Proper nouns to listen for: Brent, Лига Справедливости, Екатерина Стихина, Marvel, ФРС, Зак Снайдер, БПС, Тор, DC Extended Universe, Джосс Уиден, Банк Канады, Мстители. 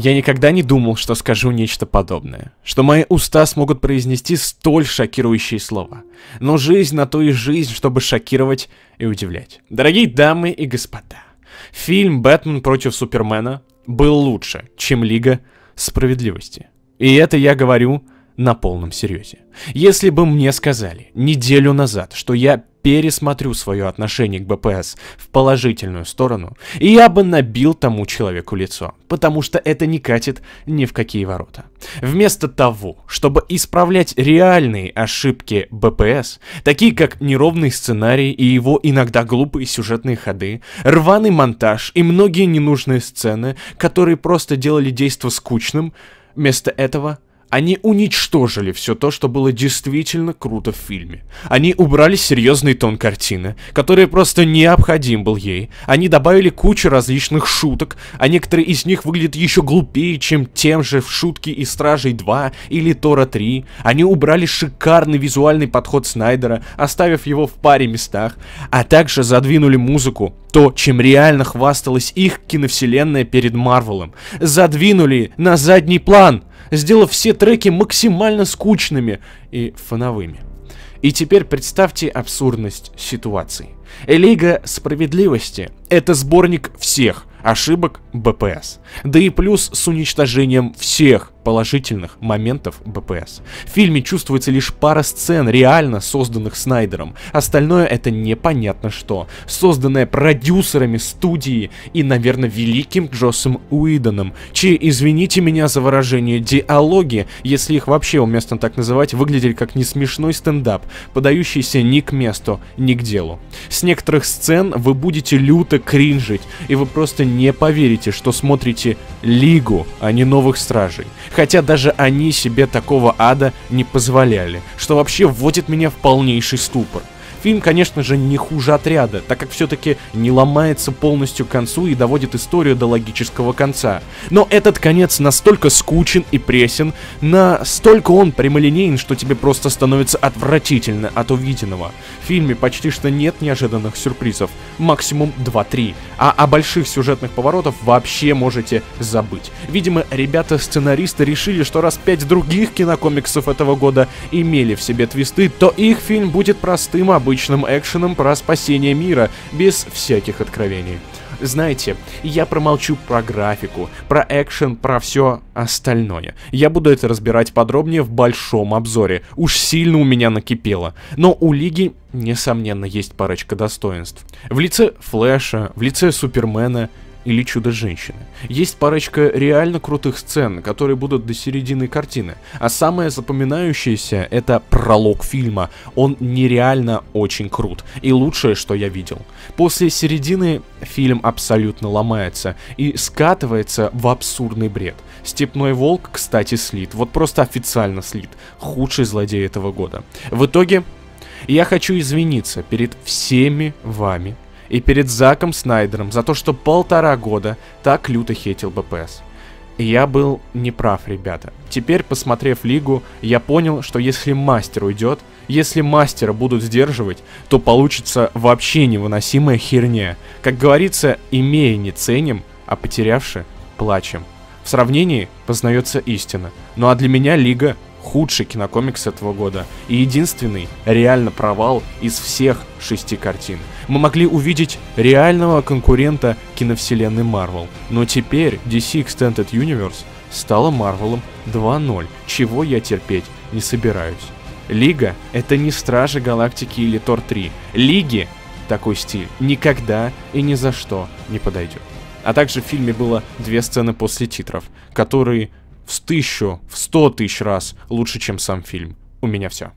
Я никогда не думал, что скажу нечто подобное, что мои уста смогут произнести столь шокирующие слова. Но жизнь на то и жизнь, чтобы шокировать и удивлять. Дорогие дамы и господа, фильм «Бэтмен против Супермена» был лучше, чем «Лига Справедливости». И это я говорю на полном серьезе. Если бы мне сказали неделю назад, что я пересмотрю свое отношение к БПС в положительную сторону, и я бы набил тому человеку лицо, потому что это не катит ни в какие ворота. Вместо того, чтобы исправлять реальные ошибки БПС, такие как неровный сценарий и его иногда глупые сюжетные ходы, рваный монтаж и многие ненужные сцены, которые просто делали действо скучным, вместо этого они уничтожили все то, что было действительно круто в фильме. Они убрали серьезный тон картины, который просто необходим был ей. Они добавили кучу различных шуток, а некоторые из них выглядят еще глупее, чем тем же в шутке из «Стражей 2» или «Тора 3». Они убрали шикарный визуальный подход Снайдера, оставив его в паре местах, а также задвинули музыку, то, чем реально хвасталась их киновселенная перед Марвелом. Задвинули на задний план, сделав все треки максимально скучными и фоновыми. И теперь представьте абсурдность ситуации. «Лига справедливости» — это сборник всех ошибок БПС, да и плюс с уничтожением всех положительных моментов БПС. В фильме чувствуется лишь пара сцен, реально созданных Снайдером. Остальное — это непонятно что, созданное продюсерами студии и, наверное, великим Джоссом Уиденом, чьи, извините меня за выражение, диалоги, если их вообще уместно так называть, выглядели как несмешной стендап, подающийся ни к месту, ни к делу. С некоторых сцен вы будете люто кринжить, и вы просто не поверите, что смотрите Лигу, а не Новых Стражей. Хотя даже они себе такого ада не позволяли, что вообще вводит меня в полнейший ступор. Фильм, конечно же, не хуже «Отряда», так как все-таки не ломается полностью к концу и доводит историю до логического конца. Но этот конец настолько скучен и пресен, настолько он прямолинеен, что тебе просто становится отвратительно от увиденного. В фильме почти что нет неожиданных сюрпризов, максимум 2-3, а о больших сюжетных поворотах вообще можете забыть. Видимо, ребята-сценаристы решили, что раз 5 других кинокомиксов этого года имели в себе твисты, то их фильм будет простым, обычным экшеном про спасение мира, без всяких откровений. Знаете, я промолчу про графику, про экшен, про все остальное. Я буду это разбирать подробнее в большом обзоре. Уж сильно у меня накипело. Но у Лиги, несомненно, есть парочка достоинств. В лице Флэша, в лице Супермена или Чудо-женщины. Есть парочка реально крутых сцен, которые будут до середины картины. А самое запоминающееся — это пролог фильма. Он нереально очень крут. И лучшее, что я видел. После середины фильм абсолютно ломается и скатывается в абсурдный бред. «Степной волк», кстати, слит. Вот просто официально слит. Худший злодей этого года. В итоге я хочу извиниться перед всеми вами и перед Заком Снайдером за то, что 1,5 года так люто хейтил БПС. И я был неправ, ребята. Теперь, посмотрев Лигу, я понял, что если мастер уйдет, если мастера будут сдерживать, то получится вообще невыносимая херня. Как говорится, имея не ценим, а потерявши плачем. В сравнении познается истина. Ну а для меня Лига — худший кинокомикс этого года и единственный реально провал из всех 6 картин. Мы могли увидеть реального конкурента киновселенной Marvel, но теперь DC Extended Universe стала Marvel 2.0, чего я терпеть не собираюсь. Лига — это не Стражи Галактики или Тор 3. Лиги такой стиль никогда и ни за что не подойдет. А также в фильме было 2 сцены после титров, которые в 1000, в 100 тысяч раз лучше, чем сам фильм. У меня все.